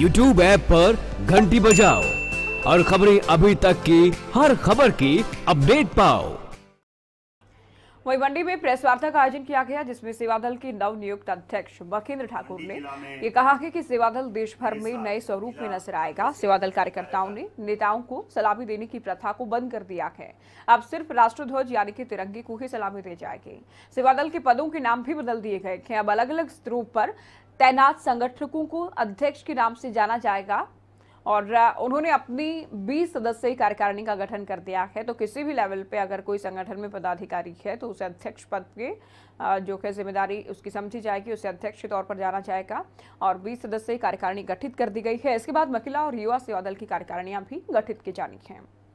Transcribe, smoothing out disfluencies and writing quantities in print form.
YouTube app पर घंटी बजाओ और खबरें अभी तक की हर खबर की अपडेट पाओ। वहीं मंडी में प्रेस वार्ता का आयोजन किया गया, जिसमें सेवादल के नव नियुक्त अध्यक्ष मखेंद्र ठाकुर ने ये कहा कि सेवादल देश भर में नए स्वरूप में नजर आएगा। सेवादल कार्यकर्ताओं ने नेताओं को सलामी देने की प्रथा को बंद कर दिया है। अब सिर्फ राष्ट्रध्वज यानी कि तिरंगे को ही सलामी दी जाएगी। सेवादल के पदों के नाम भी बदल दिए गए हैं। अब अलग अलग स्तरों पर तैनात संगठकों को अध्यक्ष के नाम से जाना जाएगा और उन्होंने अपनी 20 सदस्यीय कार्यकारिणी का गठन कर दिया है। तो किसी भी लेवल पे अगर कोई संगठन में पदाधिकारी है तो उसे अध्यक्ष पद के जो है जिम्मेदारी उसकी समझी जाएगी, उसे अध्यक्ष के तौर पर जाना जाएगा और 20 सदस्यीय कार्यकारिणी गठित कर दी गई है। इसके बाद महिला और युवा सेवादल की कार्यकारिणियां भी गठित की जानी है।